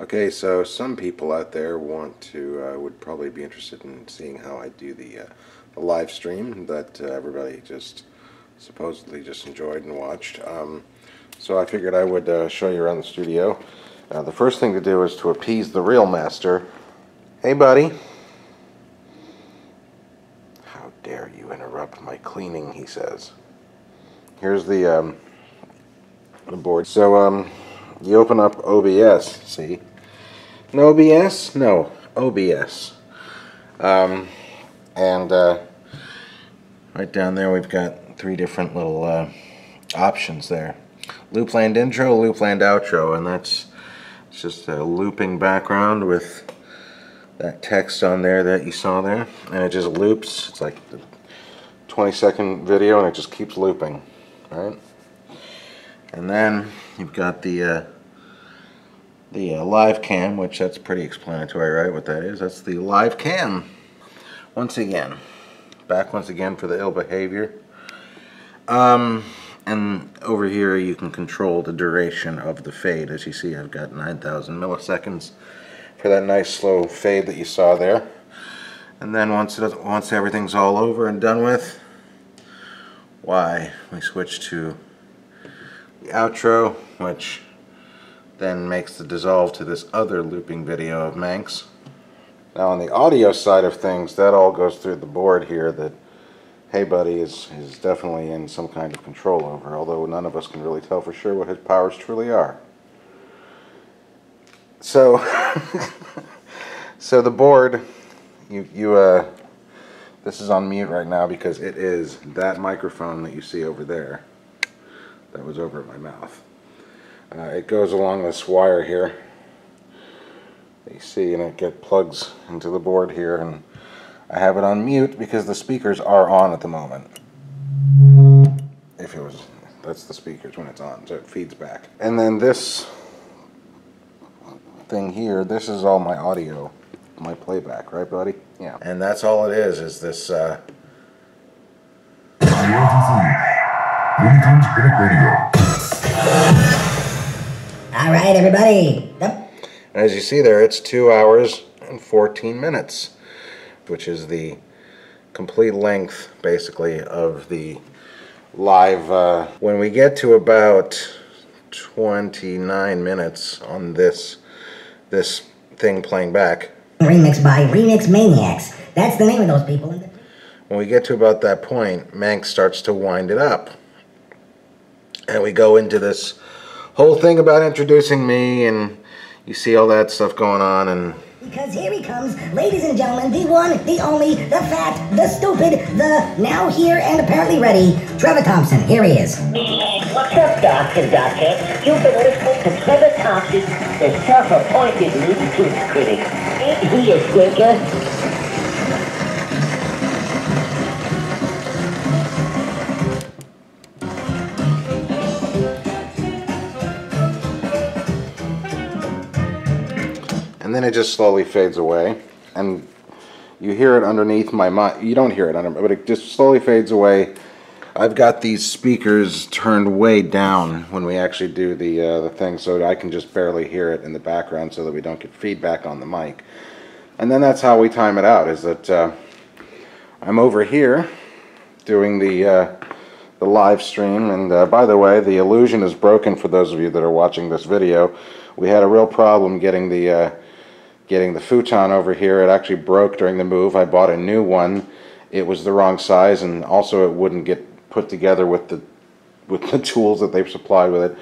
Okay, so some people out there want to, would probably be interested in seeing how I do the live stream that everybody just supposedly just enjoyed and watched. So I figured I would show you around the studio. The first thing to do is to appease the real master. Hey, buddy. How dare you interrupt my cleaning, he says. Here's the board. So, you open up OBS, see? No BS? No, OBS. Right down there we've got three different little options there. Loopland intro, Loopland outro, and that's just a looping background with that text on there that you saw there. And it just loops. It's like the 20-second video and it just keeps looping, right? And then you've got the live cam, which that's pretty explanatory, right? What that is, that's the live cam. Once again, back once again for the ill behavior. And over here you can control the duration of the fade. As you see, I've got 9,000 milliseconds for that nice slow fade that you saw there. And then once everything's all over and done with, why, we switch to the outro, which then makes the dissolve to this other looping video of Manx. Now on the audio side of things, that all goes through the board here that Hey Buddy is definitely in some kind of control over, although none of us can really tell for sure what his powers truly are. So, the board, this is on mute right now because it is that microphone that you see over there. That was over at my mouth. It goes along this wire here. You see, and it plugs into the board here, and I have it on mute because the speakers are on at the moment. If it was, that's the speakers when it's on, so it feeds back. And then this thing here, this is all my audio, my playback, right, buddy? Yeah. And that's all it is this. Alright, everybody. Yep. As you see there, it's 2 hours and 14 minutes, which is the complete length, basically, of the live. When we get to about 29 minutes on this thing playing back. Remix by Remix Maniacs. That's the name of those people. When we get to about that point, Manx starts to wind it up. And we go into this whole thing about introducing me, and you see all that stuff going on, and because here he comes, ladies and gentlemen, the one, the only, the fat, the stupid, the now here and apparently ready, Trevor Thompson. Here he is. What's up, Doctor? You've been listening to Trevor Thompson, the self-appointed YouTube critic. Ain't he a stinker? And then it just slowly fades away, and you hear it underneath my mic. You don't hear it under, but it just slowly fades away. I've got these speakers turned way down when we actually do the thing, so I can just barely hear it in the background, so that we don't get feedback on the mic. And then that's how we time it out. Is that I'm over here doing the live stream, and by the way, the illusion is broken for those of you that are watching this video. We had a real problem getting the futon over here. It actually broke during the move. I bought a new one. It was the wrong size, and also it wouldn't get put together with the tools that they've supplied with it.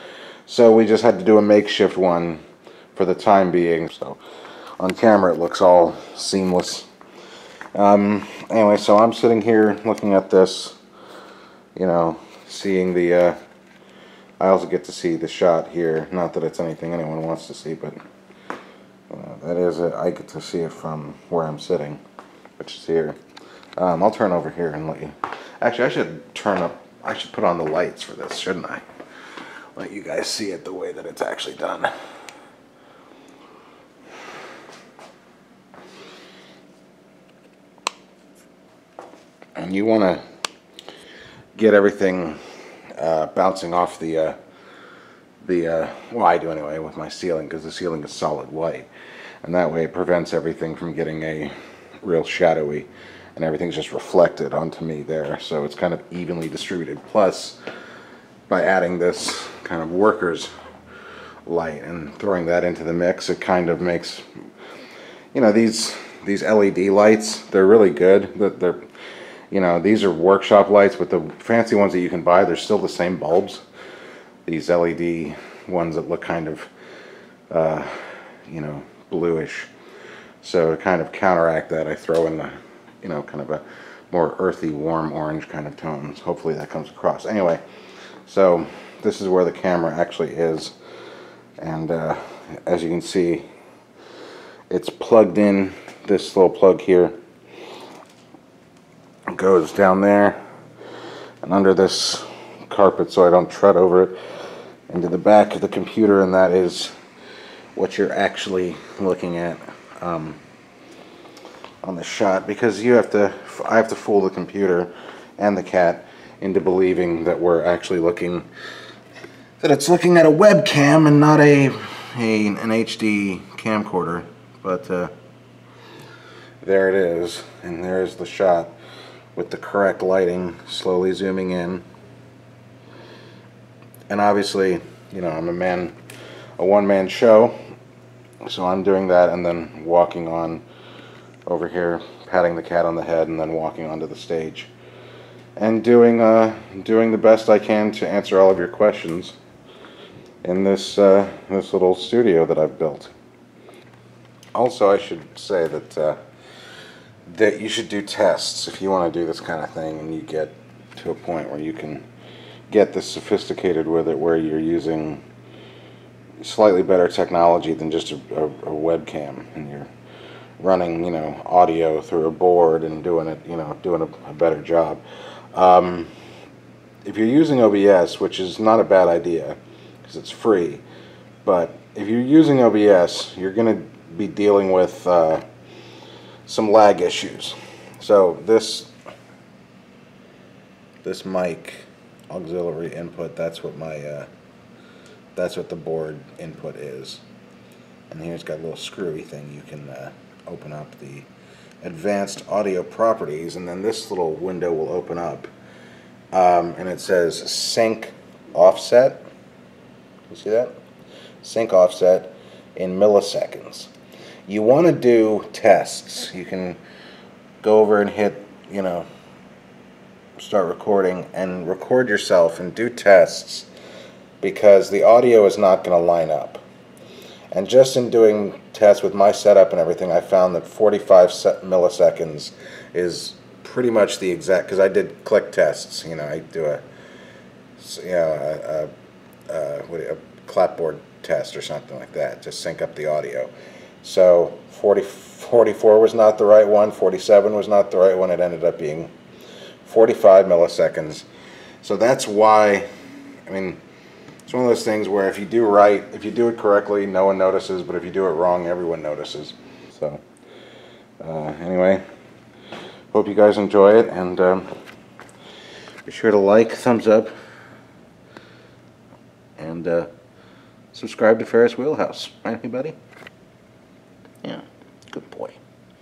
So we just had to do a makeshift one for the time being. So on camera it looks all seamless. Anyway, so I'm sitting here looking at this, you know, seeing the I also get to see the shot here. Not that it's anything anyone wants to see, but that is, I get to see it from where I'm sitting, which is here. I'll turn over here and let you. Actually, I should turn up. I should put on the lights for this, shouldn't I? Let you guys see it the way that it's actually done. And you want to get everything bouncing off the, well, I do anyway with my ceiling, because the ceiling is solid white, and that way it prevents everything from getting a real shadowy, and everything's just reflected onto me there, so it's kind of evenly distributed. Plus, by adding this kind of worker's light and throwing that into the mix, it kind of makes, you know, these LED lights, they're really good. They're, you know, these are workshop lights, but the fancy ones that you can buy, they're still the same bulbs. These LED ones that look kind of, you know, bluish. So to kind of counteract that, I throw in the, you know, kind of a more earthy, warm orange kind of tones. Hopefully that comes across. Anyway, so this is where the camera actually is. And as you can see, it's plugged in. This little plug here goes down there and under this carpet so I don't tread over it into the back of the computer, and that is what you're actually looking at on the shot, because you have to, I have to fool the computer and the cat into believing that we're actually looking, that it's looking at a webcam and not an HD camcorder. But there it is, and there's the shot with the correct lighting, slowly zooming in. And obviously, you know, I'm a one-man show, so I'm doing that and then walking on over here, patting the cat on the head, and then walking onto the stage, and doing the best I can to answer all of your questions in this this little studio that I've built. Also, I should say that that you should do tests if you want to do this kind of thing, and you get to a point where you can get this sophisticated with it, where you're using slightly better technology than just a webcam, and you're running, you know, audio through a board and doing it, you know, doing a better job. If you're using OBS, which is not a bad idea because it's free, but if you're using OBS, you're going to be dealing with some lag issues. So this mic auxiliary input, that's what my that's what the board input is, and here's got a little screwy thing you can open up the advanced audio properties, and then this little window will open up, and it says sync offset. You see that? Sync offset in milliseconds. You want to do tests. You can go over and hit, you know, start recording and record yourself and do tests, because the audio is not going to line up. And just in doing tests with my setup and everything, I found that 45 milliseconds is pretty much the exact, because I did click tests. You know, I do a clapboard test or something like that to sync up the audio. So 44 was not the right one, 47 was not the right one, it ended up being 45 milliseconds. So that's why, I mean, it's one of those things where if you do right, if you do it correctly, no one notices, but if you do it wrong, everyone notices. So, anyway, hope you guys enjoy it, and be sure to like, thumbs up, and subscribe to Ferris Wheelhouse. Right, everybody? Yeah, good boy.